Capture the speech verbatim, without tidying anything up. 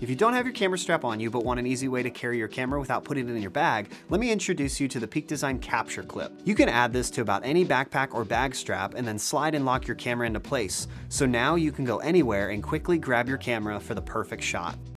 If you don't have your camera strap on you but want an easy way to carry your camera without putting it in your bag, let me introduce you to the Peak Design Capture Clip. You can add this to about any backpack or bag strap and then slide and lock your camera into place. So now you can go anywhere and quickly grab your camera for the perfect shot.